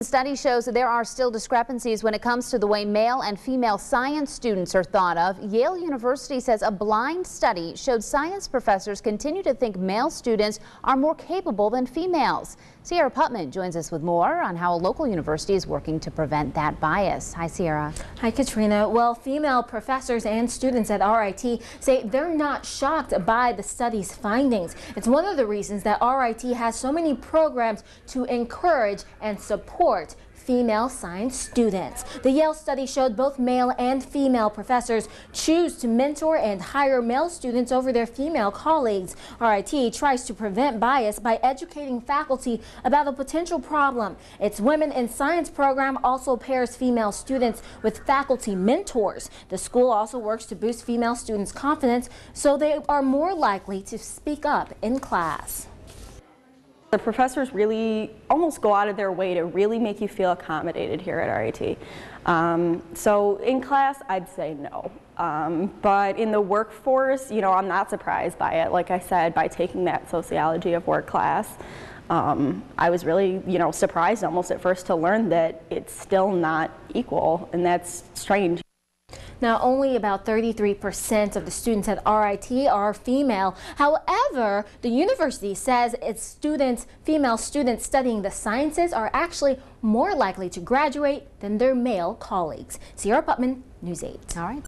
The study shows that there are still discrepancies when it comes to the way male and female science students are thought of. Yale University says a blind study showed science professors continue to think male students are more capable than females. Sierra Putman joins us with more on how a local university is working to prevent that bias. Hi, Sierra. Hi, Katrina. Well, female professors and students at RIT say they're not shocked by the study's findings. It's one of the reasons that RIT has so many programs to encourage and support female science students. The Yale study showed both male and female professors choose to mentor and hire male students over their female colleagues. RIT tries to prevent bias by educating faculty about a potential problem. Its Women in Science program also pairs female students with faculty mentors. The school also works to boost female students' confidence so they are more likely to speak up in class. The professors really almost go out of their way to really make you feel accommodated here at RIT. So in class, I'd say no. But in the workforce, you know, I'm not surprised by it. Like I said, by taking that sociology of work class, I was really, you know, surprised almost at first to learn that it's still not equal, and that's strange. Now, only about 33% of the students at RIT are female. However, the university says its students, female students studying the sciences, are actually more likely to graduate than their male colleagues. Sierra Putman, News 8. All right.